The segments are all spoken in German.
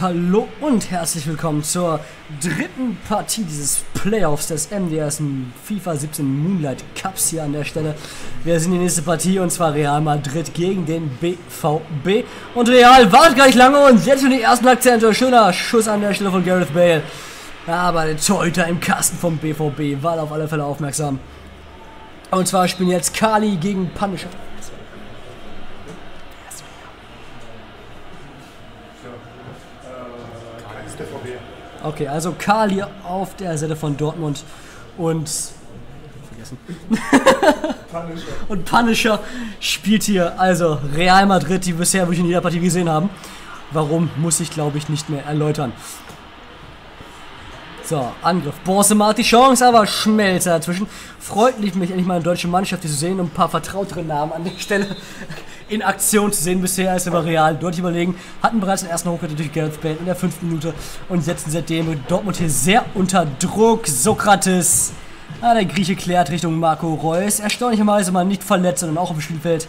Hallo und herzlich willkommen zur dritten Partie dieses Playoffs des MDS FIFA 17 Moonlight Cups hier an der Stelle. Wir sind die nächste Partie und zwar Real Madrid gegen den BVB. Und Real wartet gar nicht lange und jetzt für die ersten Akzente. Schöner Schuss an der Stelle von Gareth Bale. Aber der Torhüter im Kasten vom BVB war auf alle Fälle aufmerksam. Und zwar spielen jetzt Kali gegen Punisher. Okay, also Karl hier auf der Seite von Dortmund und vergessen. Punisher. Und Punisher spielt hier also Real Madrid, die bisher wirklich in jeder Partie gesehen haben. Warum, muss ich glaube ich nicht mehr erläutern. So, Angriff. Benzema hat die Chance, aber Schmelzer dazwischen. Freut mich, endlich mal eine deutsche Mannschaft zu sehen und ein paar vertrautere Namen an der Stelle in Aktion zu sehen. Bisher ist aber Real deutlich überlegen. Hatten bereits den ersten Hochkante durch Gareth Bale in der 5. Minute und setzen seitdem Dortmund hier sehr unter Druck. Sokrates. Ah, der Grieche klärt Richtung Marco Reus. Erstaunlicherweise mal nicht verletzt, sondern auch auf dem Spielfeld.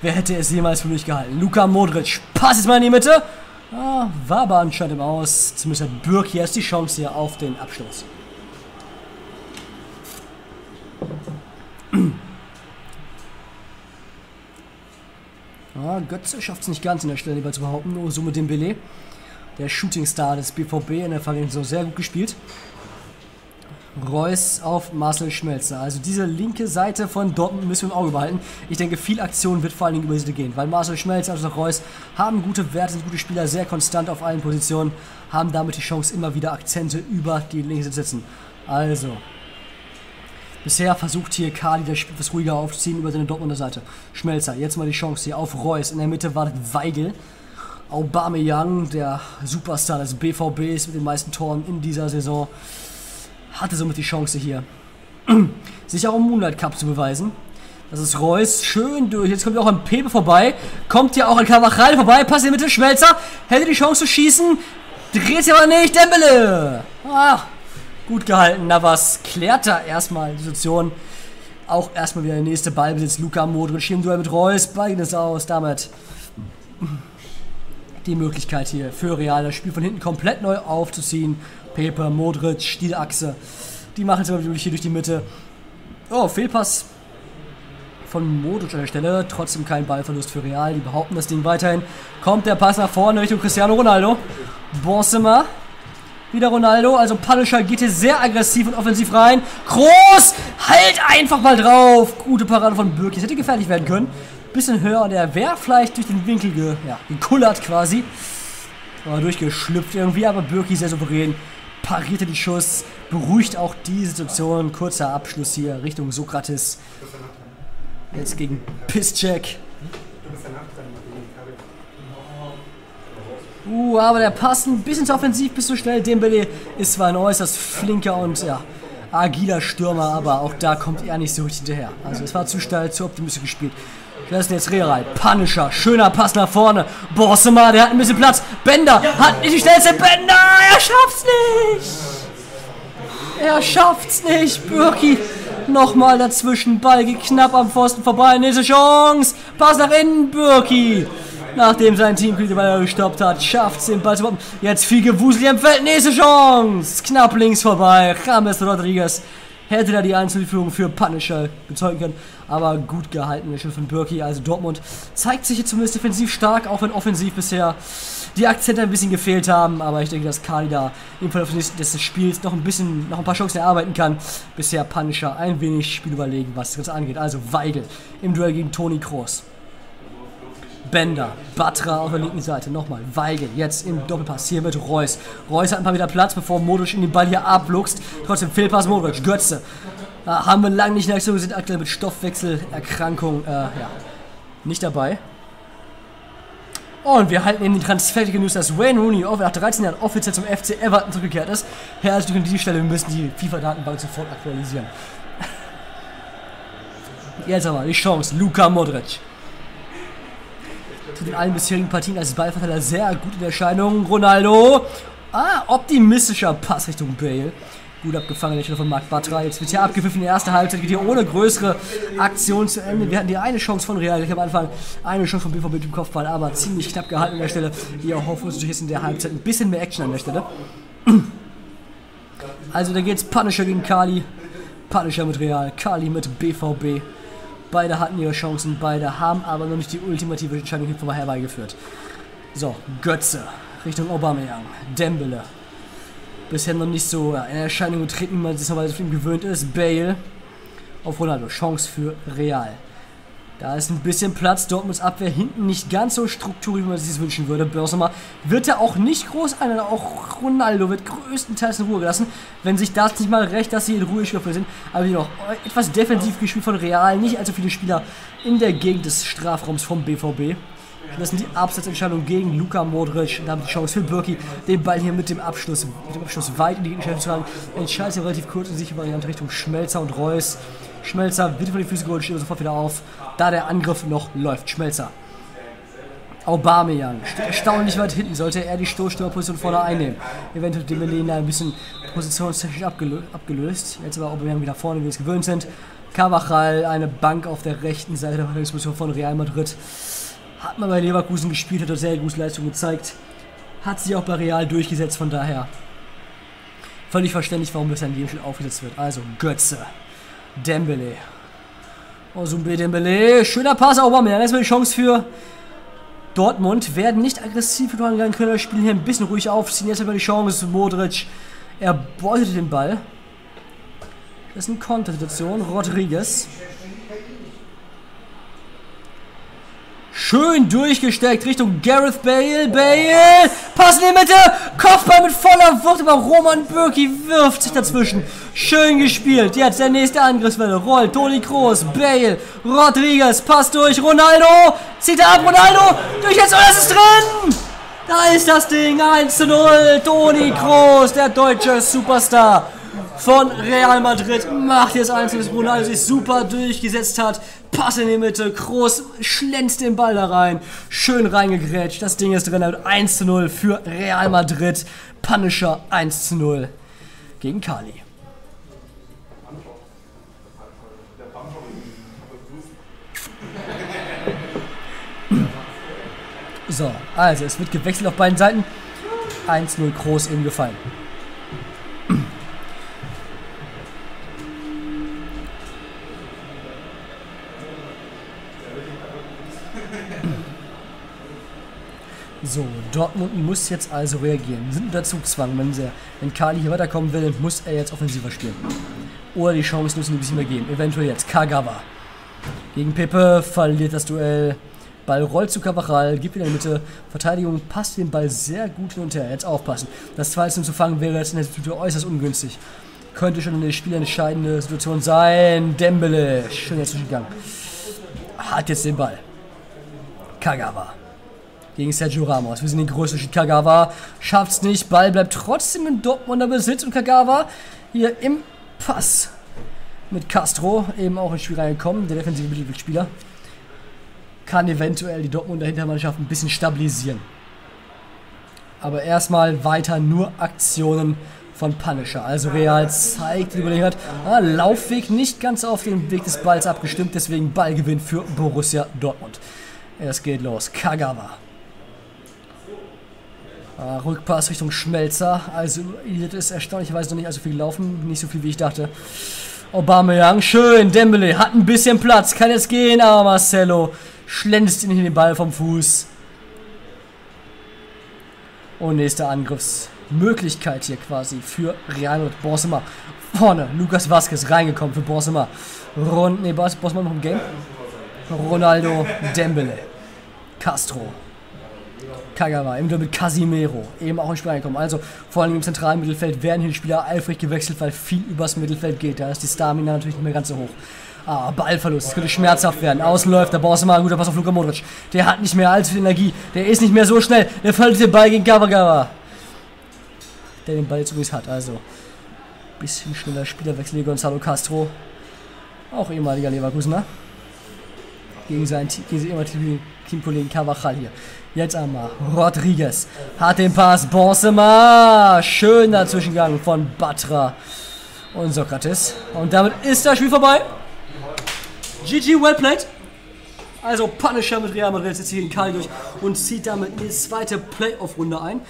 Wer hätte es jemals für mich gehalten? Luca Modric. Pass jetzt mal in die Mitte. Ah, war aber anscheinend im Aus. Zumindest hat Bürki erst die Chance hier auf den Abschluss. Ah, Götze schafft es nicht ganz in der Stelle, lieber zu behaupten. Nur so mit Dembélé. Der Shootingstar des BVB in der Vergangenheit so sehr gut gespielt. Reus auf Marcel Schmelzer. Also diese linke Seite von Dortmund müssen wir im Auge behalten. Ich denke, viel Aktion wird vor allen Dingen über sie gehen, weil Marcel Schmelzer und also Reus haben gute Werte, sind gute Spieler, sehr konstant auf allen Positionen, haben damit die Chance, immer wieder Akzente über die Linke zu setzen. Also, bisher versucht hier Kali das Spiel etwas ruhiger aufzuziehen über seine Dortmunder Seite. Schmelzer, jetzt mal die Chance hier auf Reus. In der Mitte wartet Weigel. Aubameyang, der Superstar des BVBs mit den meisten Toren in dieser Saison, hatte somit die Chance hier, sich auch im Moonlight Cup zu beweisen. Das ist Reus, schön durch. Jetzt kommt ja auch ein Pepe vorbei. Kommt ja auch ein Carvajal vorbei. Passt in die Mitte, Schmelzer. Hätte die Chance zu schießen. Dreht sich aber nicht. Dembélé. Ah, gut gehalten. Na was, klärt da erstmal die Situation. Auch erstmal wieder der nächste Ballbesitz. Luca Modric im Duell mit Reus. Beides aus. Damit die Möglichkeit hier für Real, das Spiel von hinten komplett neu aufzuziehen. Pepe, Modric, Stielachse. Die machen es aber natürlich hier durch die Mitte. Oh, Fehlpass von Modric an der Stelle. Trotzdem kein Ballverlust für Real. Die behaupten das Ding weiterhin. Kommt der Pass nach vorne Richtung Cristiano Ronaldo. Benzema. Wieder Ronaldo. Also Punisher geht hier sehr aggressiv und offensiv rein. Kroos! Halt einfach mal drauf! Gute Parade von Bürki. Das hätte gefährlich werden können. Bisschen höher. Der wäre vielleicht durch den Winkel gekullert quasi. War durchgeschlüpft irgendwie, aber Bürki sehr souverän. Parierte den Schuss, beruhigt auch die Situation. Kurzer Abschluss hier Richtung Sokrates. Jetzt gegen Piszczek. Aber der passt ein bisschen zu offensiv, bis zu schnell. Dembélé ist zwar ein äußerst flinker und agiler Stürmer, aber auch da kommt er nicht so richtig hinterher. Also es war zu steil, zu optimistisch gespielt. Das ist jetzt Real. Punisher, schöner Pass nach vorne. Benzema, der hat ein bisschen Platz. Bender hat nicht die schnellste. Bender, er schafft's nicht. Er schafft's nicht. Bürki nochmal dazwischen. Ball geht knapp am Pfosten vorbei. Nächste Chance. Pass nach innen. Bürki, nachdem sein Teamkollege weiter gestoppt hat, schafft's den Ball zu boppen. Jetzt viel Gewusel im Feld. Nächste Chance. Knapp links vorbei. James Rodriguez hätte da die Einzelführung für Punisher bezeugen können, aber gut gehalten der Schiff von Bürki. Also Dortmund zeigt sich jetzt zumindest defensiv stark, auch wenn offensiv bisher die Akzente ein bisschen gefehlt haben, aber ich denke, dass Kali da im Verlauf des Spiels noch ein paar Chancen erarbeiten kann. Bisher Punisher ein wenig Spiel überlegen, was das Ganze angeht. Also Weigel im Duell gegen Toni Kroos. Bender, Bartra auf der linken Seite, nochmal Weigel, jetzt im Doppelpass, hier mit Reus. Reus hat ein paar wieder Platz, bevor Modric in den Ball hier abluchst. Trotzdem Fehlpass Modric, Götze. Haben wir lange nicht in Aktion, wir sind aktuell mit Stoffwechselerkrankung, nicht dabei. Und wir halten eben den Transfer-News, dass Wayne Rooney nach 13 Jahren offiziell zum FC Everton zurückgekehrt ist. Herzlich an dieser Stelle, wir müssen die FIFA-Datenbank sofort aktualisieren. Jetzt aber die Chance, Luka Modric. In allen bisherigen Partien als Ballverteiler sehr gut in Erscheinung. Ronaldo. Optimistischer Pass Richtung Bale. Gut abgefangen, der Stelle von Marc Bartra. Jetzt wird hier abgepfiffen in der ersten Halbzeit. Geht hier ohne größere Aktion zu Ende. Wir hatten hier eine Chance von Real. Ich habe am Anfang eine Chance von BVB mit dem Kopfball, aber ziemlich knapp gehalten an der Stelle. Wir erhoffen uns natürlich jetzt in der Halbzeit ein bisschen mehr Action an der Stelle. Also da geht's Punisher gegen Kali. Punisher mit Real, Kali mit BVB. Beide hatten ihre Chancen, beide haben aber noch nicht die ultimative Entscheidung hier vorbei herbeigeführt. So, Götze Richtung Aubameyang. Dembélé. Bisher noch nicht so in Erscheinung getreten, wie man sich normalerweise von ihm gewöhnt ist. Bale auf Ronaldo. Chance für Real. Da ist ein bisschen Platz. Dortmunds Abwehr hinten nicht ganz so strukturiert, wie man sich das wünschen würde. Benzema wird er auch nicht groß ein. Auch Ronaldo wird größtenteils in Ruhe gelassen. Wenn sich das nicht mal recht, dass sie in Ruhe gespielt sind. Aber jedoch etwas defensiv gespielt von Real. Nicht allzu viele Spieler in der Gegend des Strafraums vom BVB. Das sind die Abseitsentscheidung gegen Luca Modric. Da haben die Chance für Bürki, den Ball hier mit dem Abschluss weit in die Entscheidung zu tragen. Entscheidet sich relativ kurz und sichere Variante Richtung Schmelzer und Reus. Schmelzer wird von den Füßen geholt, steht sofort wieder auf, da der Angriff noch läuft. Schmelzer. Aubameyang steht erstaunlich weit hinten, sollte er die Stoßstürmerposition vorne einnehmen. Eventuell Dembélé da ein bisschen positionstechnisch abgelöst. Jetzt aber Aubameyang wieder vorne, wie wir es gewöhnt sind. Carvajal, eine Bank auf der rechten Seite der Verteidigungsposition von Real Madrid. Hat man bei Leverkusen gespielt, hat er sehr gute Leistung gezeigt. Hat sich auch bei Real durchgesetzt, von daher völlig verständlich, warum das an jedem Spiel aufgesetzt wird. Also Götze, Dembélé. Osumbe Dembélé, schöner Pass, Aubameyang. Erstmal die Chance für Dortmund. Werden nicht aggressiv rangehen können, spielen hier ein bisschen ruhig auf. Ziehen jetzt aber die Chance, Modric. Er beutet den Ball. Das ist eine Kontersituation, Rodriguez. Schön durchgesteckt Richtung Gareth Bale. Bale! Pass in die Mitte! Kopfball mit voller Wucht, aber Roman Bürki wirft sich dazwischen. Schön gespielt. Jetzt der nächste Angriffswelle. Rollt Toni Kroos, Bale, Rodriguez, passt durch. Ronaldo! Zieht er ab, Ronaldo! Durch jetzt, oh, das ist drin! Da ist das Ding. 1:0. Toni Kroos, der deutsche Superstar von Real Madrid, macht jetzt 1:0, dass Ronaldo sich super durchgesetzt hat. Pass in die Mitte, Kroos schlänzt den Ball da rein, schön reingegrätscht, das Ding ist drin, damit 1:0 für Real Madrid, Punisher 1:0 gegen Kali. So, also es wird gewechselt auf beiden Seiten, 1:0 Kroos eben gefallen. So, Dortmund muss jetzt also reagieren. Wir sind unter Zugzwang. Wenn Kali hier weiterkommen will, muss er jetzt offensiver spielen. Oder die Chance müssen ein bisschen mehr geben. Eventuell jetzt Kagawa. Gegen Pepe verliert das Duell. Ball rollt zu Carvajal, gibt wieder in der Mitte. Verteidigung passt den Ball sehr gut hin und her. Jetzt aufpassen. Das 2:0 zu fangen wäre jetzt in der Situation äußerst ungünstig. Könnte schon eine spielentscheidende Situation sein. Dembélé. Schön jetzt durchgegangen. Hat jetzt den Ball. Kagawa. Gegen Sergio Ramos. Wir sind den größten. Kagawa schafft's nicht. Ball bleibt trotzdem in Dortmunder Besitz. Und Kagawa hier im Pass mit Castro eben auch ins Spiel reingekommen. Der defensive Mittelfeldspieler kann eventuell die Dortmunder Hintermannschaft ein bisschen stabilisieren. Aber erstmal weiter nur Aktionen von Punisher. Also Real zeigt, überlegt hat. Laufweg nicht ganz auf den Weg des Balls abgestimmt. Deswegen Ballgewinn für Borussia Dortmund. Es geht los. Kagawa. Rückpass Richtung Schmelzer, also das ist erstaunlicherweise noch nicht allzu viel gelaufen, nicht so viel wie ich dachte. Aubameyang, schön, Dembélé hat ein bisschen Platz, kann jetzt gehen, aber Marcelo schlänzt ihn den Ball vom Fuß. Und nächste Angriffsmöglichkeit hier quasi für Real und Benzema. Vorne, Lucas Vazquez reingekommen für Benzema. Benzema noch im Game. Ronaldo, Dembélé, Castro. Kagawa, im Duell mit Casemiro, eben auch ins Spiel reinkommen. Also vor allem im zentralen Mittelfeld werden hier die Spieler eifrig gewechselt, weil viel übers Mittelfeld geht. Da ist die Stamina natürlich nicht mehr ganz so hoch. Ballverlust, das könnte schmerzhaft werden. Außen läuft der Benzema, guter Pass auf Luka Modric. Der hat nicht mehr allzu viel Energie, der ist nicht mehr so schnell. Der verliert den Ball gegen Kagawa, der den Ball jetzt übrigens hat. Also bisschen schneller Spielerwechsel, Gonzalo Castro, auch ehemaliger Leverkusener. Gegen seinen Teamkollegen Carvajal hier. Jetzt einmal Rodriguez. Hat den Pass. Benzema. Schön dazwischen gegangen von Bartra. Und Sokrates. Und damit ist das Spiel vorbei. GG, well played. Also Punisher mit Real Madrid setzt sich hier in Kali durch und zieht damit in die zweite Playoff-Runde ein.